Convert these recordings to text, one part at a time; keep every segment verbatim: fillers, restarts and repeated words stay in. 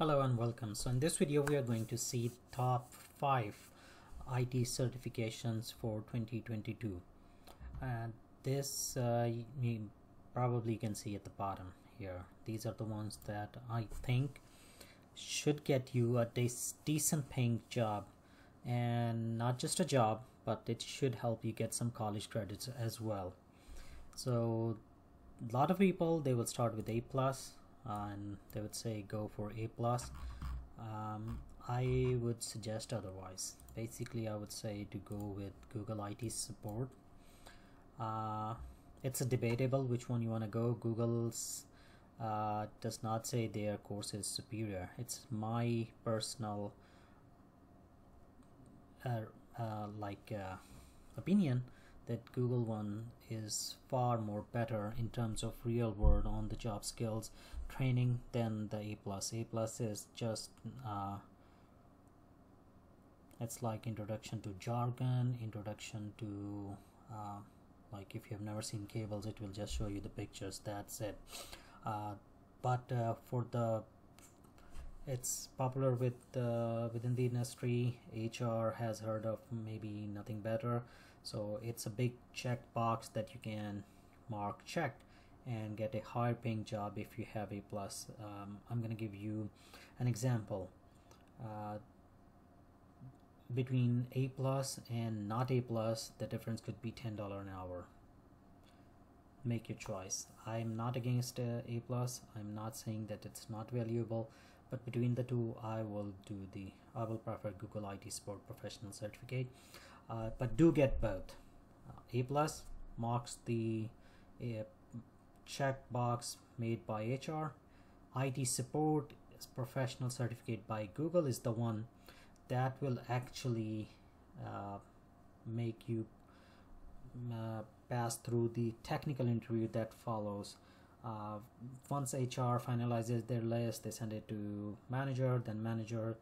Hello and welcome. So in this video we are going to see top five I T certifications for twenty twenty-two, and this uh, you probably can see at the bottom here. These are the ones that I think should get you a de decent paying job, and not just a job, but it should help you get some college credits as well. So a lot of people, they will start with A plus and they would say go for A plus. um, I would suggest otherwise. Basically I would say to go with Google I T support. Uh, it's a debatable which one you want to go. Google's uh, does not say their course is superior. It's my personal uh, uh, like uh, opinion that Google one is far more better in terms of real world on the job skills training than the A plus. A plus is just uh, it's like introduction to jargon, introduction to uh, like if you have never seen cables, it will just show you the pictures, that's it. Uh, but uh, for the it's popular with uh, within the industry. H R has heard of maybe nothing better, so it's a big checkbox that you can mark checked and get a higher paying job if you have A plus. Um, I'm gonna give you an example. Uh, between A plus and not A plus, the difference could be ten dollars an hour. Make your choice. I'm not against uh, A plus. I'm not saying that it's not valuable. But between the two, I will do the I will prefer Google I T support professional certificate. Uh, but do get both. Uh, A plus marks the uh, checkbox made by H R. I T support is professional certificate by Google is the one that will actually uh, make you uh, pass through the technical interview that follows. Uh, once H R finalizes their list, they send it to manager, then manager,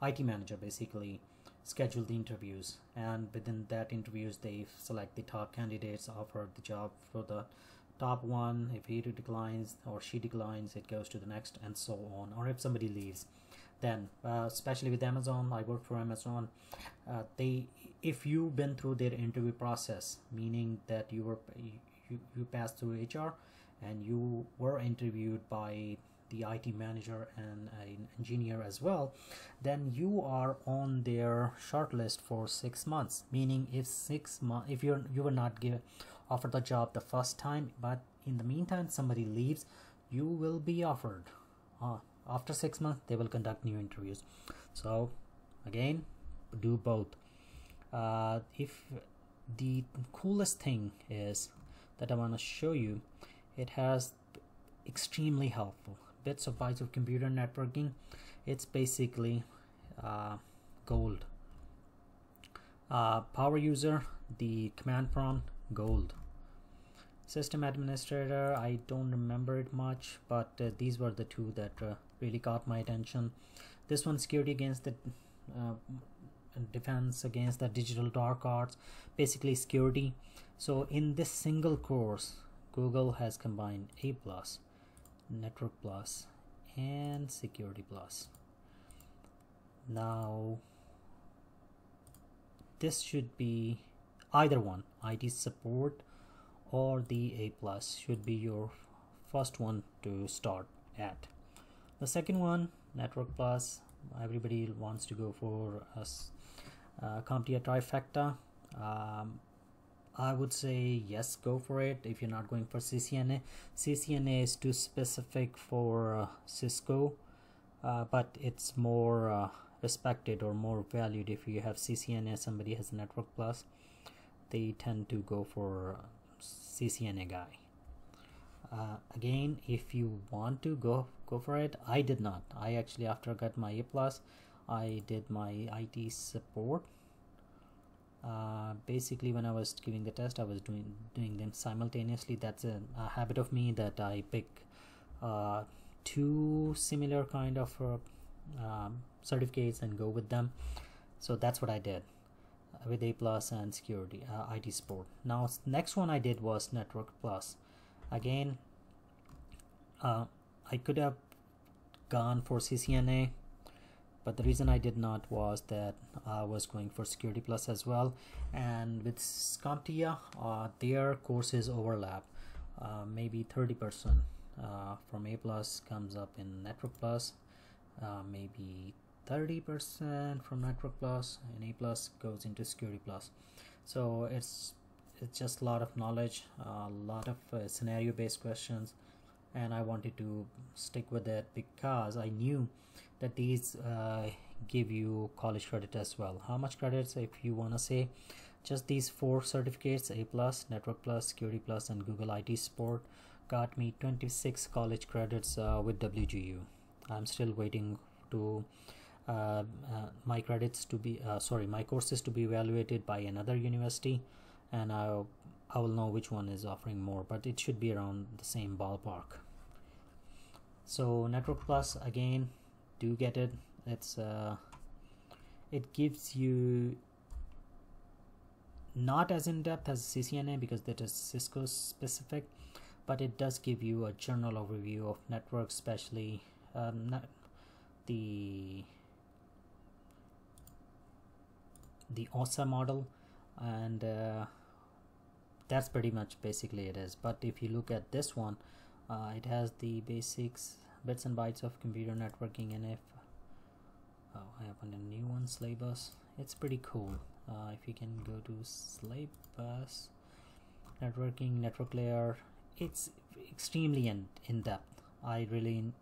I T manager basically schedule the interviews, and within that interviews they select the top candidates, offer the job for the top one. If he declines or she declines, it goes to the next and so on. Or if somebody leaves, then uh, especially with Amazon, I work for Amazon, uh, they if you've been through their interview process, meaning that you were you, you passed through H R and you were interviewed by the I T manager and an engineer as well, then you are on their shortlist for six months. Meaning, if six months, if you're you were not given offered the job the first time, but in the meantime somebody leaves, you will be offered. Uh, after six months, they will conduct new interviews. So, again, do both. Uh, if the coolest thing is that I want to show you. It has extremely helpful bits of bytes of computer networking. It's basically uh, gold. Uh, power user, the command prompt, gold. System administrator, I don't remember it much, but uh, these were the two that uh, really caught my attention. This one, security against the uh, defense against the digital dark arts, basically security. So in this single course, Google has combined A plus, network plus, and security plus. Now this should be either one, I T support or the A plus should be your first one to start at. The second one, network plus, everybody wants to go for a uh, CompTIA trifecta. Um, I would say yes, go for it. If you're not going for C C N A, C C N A is too specific for uh, Cisco, uh, but it's more uh, respected or more valued. If you have C C N A, somebody has network plus, they tend to go for C C N A guy. Uh, again, if you want to go go for it, I did not. I actually, after I got my A plus, I did my I T support. Uh, basically when I was giving the test, I was doing doing them simultaneously. That's a, a habit of me that I pick uh, two similar kind of uh, um, certificates and go with them. So that's what I did with A plus and security uh, I T support. Now next one I did was network plus. Again, uh, I could have gone for C C N A, but the reason I did not was that I was going for Security Plus as well, and with CompTIA uh, their courses overlap, uh, maybe thirty percent uh, from A Plus comes up in Network Plus, uh, maybe thirty percent from Network Plus, and A Plus goes into Security Plus. So it's it's just a lot of knowledge, a lot of uh, scenario based questions, and I wanted to stick with it because I knew that these uh, give you college credit as well. How much credits, if you want to say, just these four certificates, A Plus, Network Plus, Security Plus, and Google I T Support, got me twenty-six college credits uh, with W G U. I'm still waiting to uh, uh, my credits to be uh, sorry my courses to be evaluated by another university, and I'll I will know which one is offering more, but it should be around the same ballpark. So Network Plus, again, do get it. It's uh, it gives you not as in depth as C C N A because that is Cisco specific, but it does give you a general overview of networks, especially um, not the the O S I model, and uh, that's pretty much basically it is. But if you look at this one, uh, it has the basics, bits and bytes of computer networking, and if oh, I opened a new one, syllabus. It's pretty cool. Uh, if you can go to syllabus, networking, network layer, it's extremely in, in depth. I really in,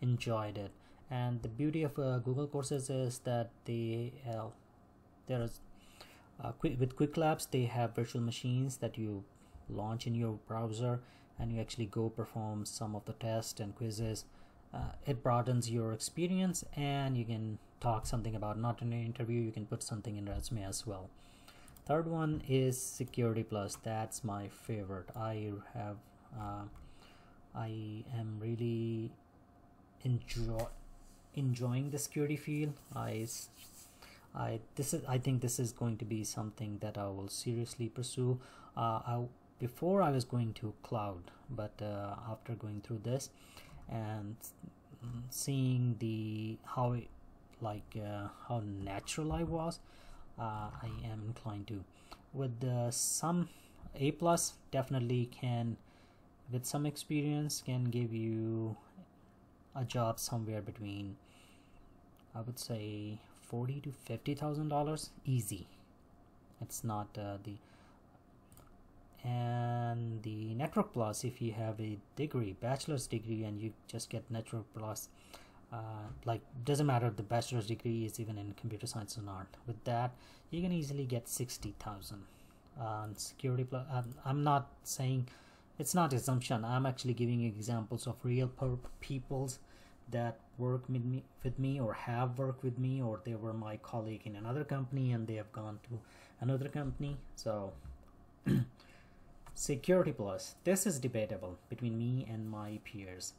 enjoyed it, and the beauty of uh, Google courses is that they uh, there is Uh, quick, with Quick Labs, they have virtual machines that you launch in your browser, and you actually go perform some of the tests and quizzes. Uh, it broadens your experience, and you can talk something about, not in an interview, you can put something in resume as well. Third one is Security Plus. That's my favorite. I have, uh, I am really enjoy enjoying the security field. I. I this is I think this is going to be something that I will seriously pursue. Uh, I, before I was going to cloud, but uh, after going through this and seeing the how it, like uh, how natural I was, uh, I am inclined to. With uh, some A Plus, definitely can, with some experience, can give you a job somewhere between, I would say, forty to fifty thousand dollars easy. It's not uh, the and the Network Plus. If you have a degree, bachelor's degree, and you just get Network Plus, uh, like doesn't matter if the bachelor's degree is even in computer science or not. With that, you can easily get sixty thousand. Uh, Security Plus. I'm, I'm not saying it's not assumption. I'm actually giving examples of real people's that work with me with me or have worked with me, or they were my colleague in another company and they have gone to another company. So Security Plus, this is debatable between me and my peers.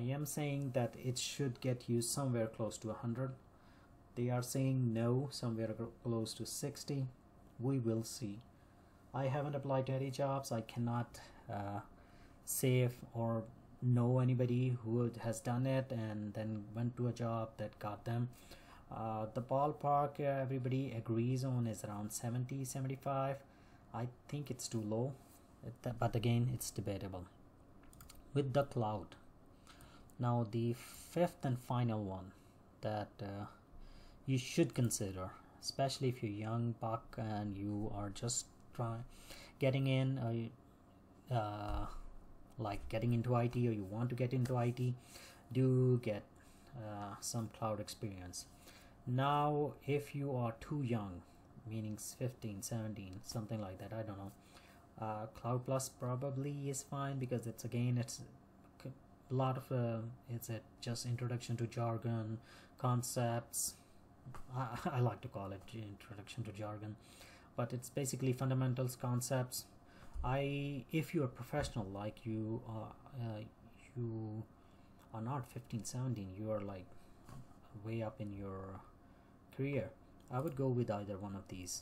I am saying that it should get you somewhere close to one hundred. They are saying no, somewhere close to sixty. We will see. I haven't applied to any jobs. I cannot uh, save or know anybody who has done it and then went to a job that got them. Uh, the ballpark uh, everybody agrees on is around seventy, seventy-five. I think it's too low, it, but again, it's debatable. With the cloud, now the fifth and final one that uh, you should consider, especially if you're young buck and you are just trying getting in uh, uh like getting into I T, or you want to get into I T, do get uh, some cloud experience. Now if you are too young, meaning fifteen, seventeen, something like that, I don't know, uh, Cloud Plus probably is fine because it's again it's a lot of uh, it's a just introduction to jargon concepts. I, I like to call it introduction to jargon, but it's basically fundamentals, concepts. I if you are professional, like you are uh, you are not fifteen, seventeen, you are like way up in your career, I would go with either one of these,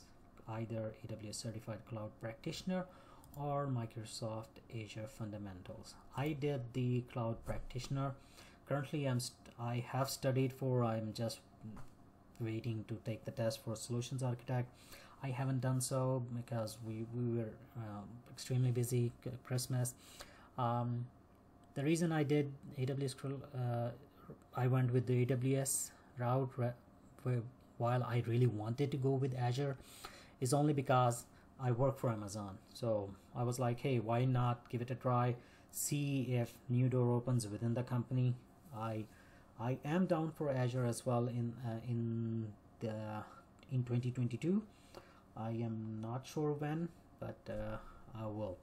either A W S certified cloud practitioner or Microsoft Azure fundamentals. I did the cloud practitioner. Currently I'm st I have studied for. I'm just waiting to take the test for solutions architect. I haven't done so because we, we were uh, extremely busy Christmas. Um, the reason I did A W S, uh, I went with the A W S route while I really wanted to go with Azure, is only because I work for Amazon. So I was like, hey, why not give it a try, see if new door opens within the company. I I am down for Azure as well in uh, in the in twenty twenty-two. I am not sure when, but uh, I will.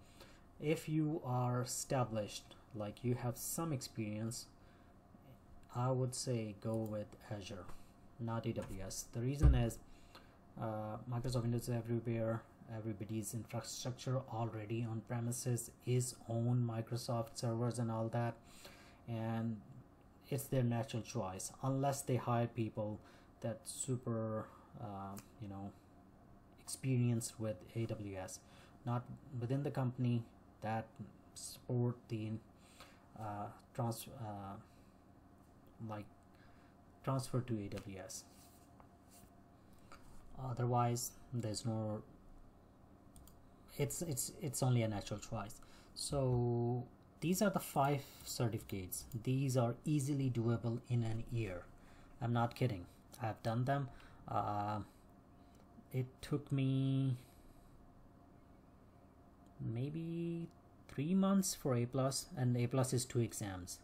If you are established, like you have some experience, I would say go with Azure, not A W S. The reason is uh, Microsoft Windows is everywhere. Everybody's infrastructure already on premises is own Microsoft servers and all that, and it's their natural choice, unless they hire people that super uh, you know, experienced with A W S, not within the company, that support the uh, trans uh, like transfer to A W S. Otherwise, there's no. It's it's it's only a natural choice. So these are the five certificates. These are easily doable in an year. I'm not kidding. I've done them. Uh, it took me maybe three months for A plus, and A plus is two exams.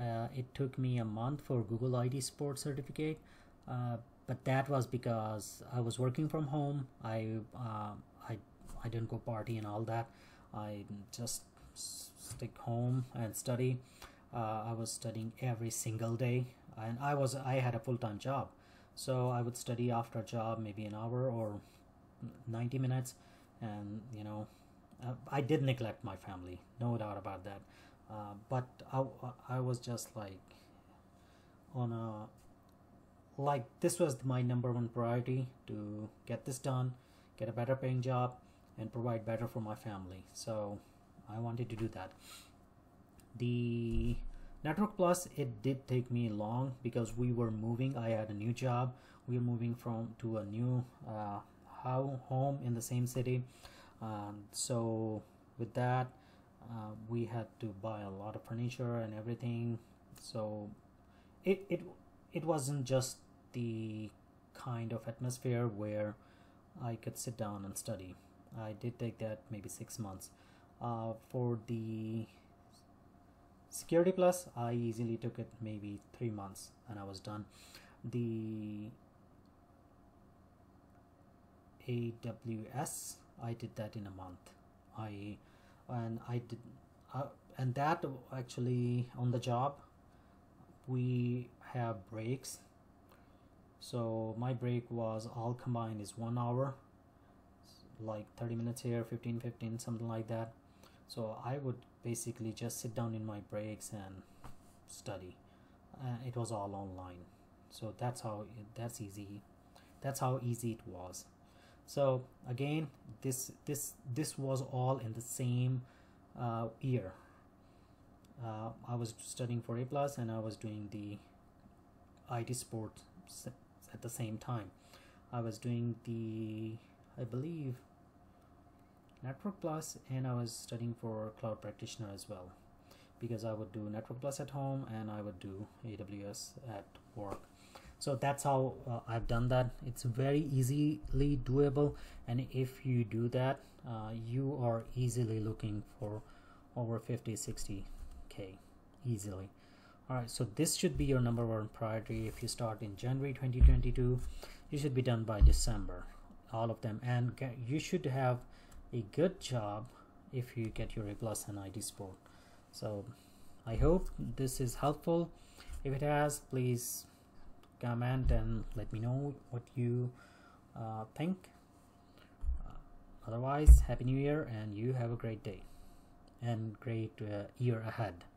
Uh, it took me a month for Google I D support certificate, uh, but that was because I was working from home. I uh, I I didn't go party and all that. I just stick home and study. uh, I was studying every single day, and I was I had a full-time job, so I would study after job, maybe an hour or ninety minutes, and you know, uh, I did neglect my family, no doubt about that, uh, but I, I was just like on a like this was my number one priority, to get this done, get a better paying job, and provide better for my family. So I wanted to do that. The Network Plus, it did take me long because we were moving. I had a new job. We were moving from to a new uh, home in the same city. Um, so with that, uh, we had to buy a lot of furniture and everything. So it it it wasn't just the kind of atmosphere where I could sit down and study. I did take that maybe six months. Uh, for the Security Plus, I easily took it maybe three months and I was done. The A W S, I did that in a month. I and I did, uh, and that actually on the job, we have breaks. So my break was all combined is one hour, like thirty minutes here, fifteen, fifteen, something like that. So I would basically just sit down in my breaks and study. Uh, it was all online, so that's how that's easy. That's how easy it was. So again, this this this was all in the same uh, year. Uh, I was studying for A plus, and I was doing the I T support at the same time. I was doing the I believe. Network Plus, and I was studying for Cloud Practitioner as well, because I would do Network Plus at home and I would do A W S at work. So that's how uh, I've done that. It's very easily doable, and if you do that, uh, you are easily looking for over fifty, sixty K easily. Alright, so this should be your number one priority. If you start in January twenty twenty-two, you should be done by December, all of them, and you should have a good job if you get your A plus and I D support. So I hope this is helpful. If it has, please comment and let me know what you uh, think. Uh, otherwise, Happy New Year, and you have a great day and great uh, year ahead.